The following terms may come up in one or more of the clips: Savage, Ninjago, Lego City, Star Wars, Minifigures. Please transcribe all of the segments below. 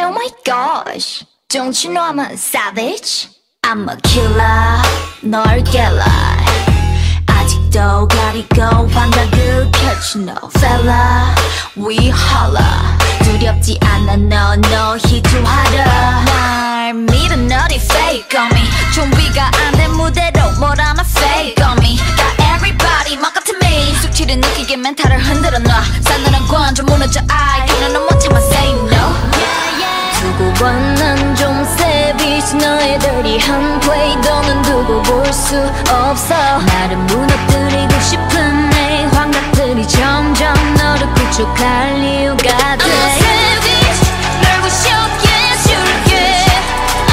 Oh my gosh, don't you know I'm a savage? I'm a killer, 널 깰라 아직도 가리고 반각을 켜지 no fella, we holla 두렵지 않아 너 너희 투하라 날 믿어 너희 fake on me 준비가 안 된 무대로 뭘 하나 fake on me Got everybody mock up to me 숙취를 느끼게 멘탈을 흔들어 놔 싸늘한 관점 무너져 I can't no more time I say no 두고 봐 난 좀 savage 너의 dirty한 play 너는 두고 볼 수 없어 나를 무너뜨리고 싶은 내 환각들이 점점 너를 구축할 이유가 돼 I'm a savage 널 부셔게 줄게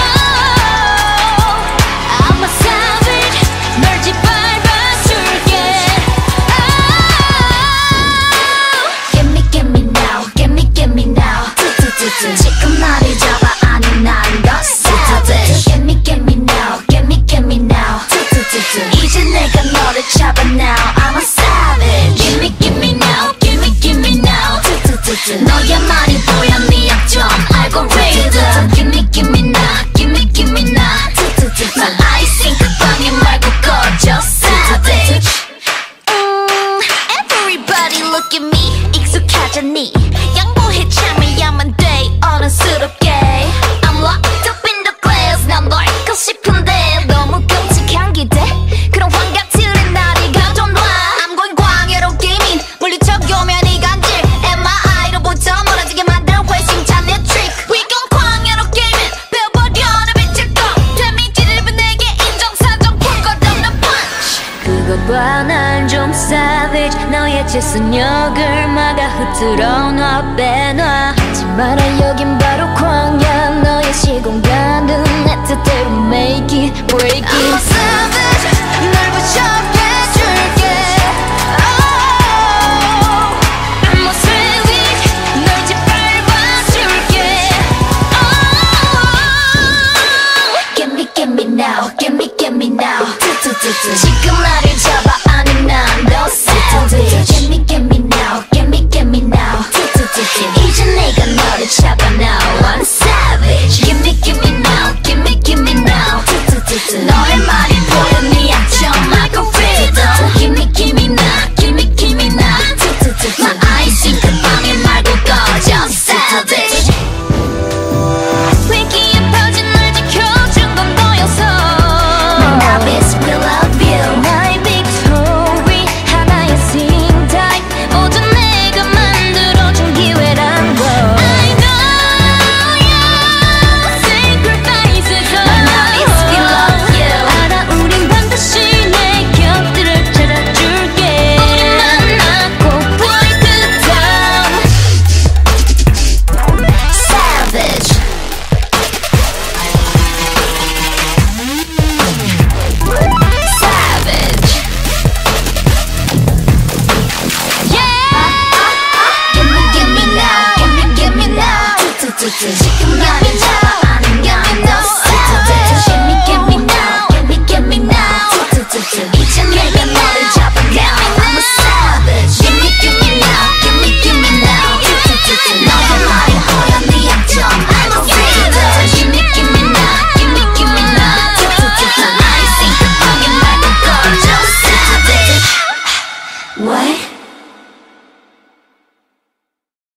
oh, I'm a savage 널 짓밟아 줄게 oh, Get me now get me now 지금 나를 잡아 아니 난 더 savage Get me now get me now 이제 내가 너를 잡아 now I'm a savage Give me now give me now 너야말이 보여 네 약점 알고리즘 Give me now give me now 난 아이싱 그 방에 말고 꺼져 savage Everybody look at me 익숙하잖니 양보해 참아야만 돼 어른스럽게 I'm locked up in the glass 난 널 잃고 싶은데 너무 끔찍한 기대 그런 환각들은 나를 가져놔 I'm going 광야로 게이밍 물리적 교면이 간질 MRI로부터 멀어지게 만드는 회심찬의 트릭 We gon' 광야로 게이밍 배워버려 나 미칠 거 데미지를 내게 인정사정 불거든 난 punch 그거 봐 난 좀 savage 너의 재선역을 막아 흐트러 놔 빼놔 말아 여긴 바로 광야 너의 시공간은 내 뜻대로 make it break it I'm a savage 널 부셔게 줄게 oh, I'm a savage 널 짓밟아 줄게 oh, Get me now get me now 지금 나를 잡아 아니 난 더 savage Get me now 이제 내가 너를 잡아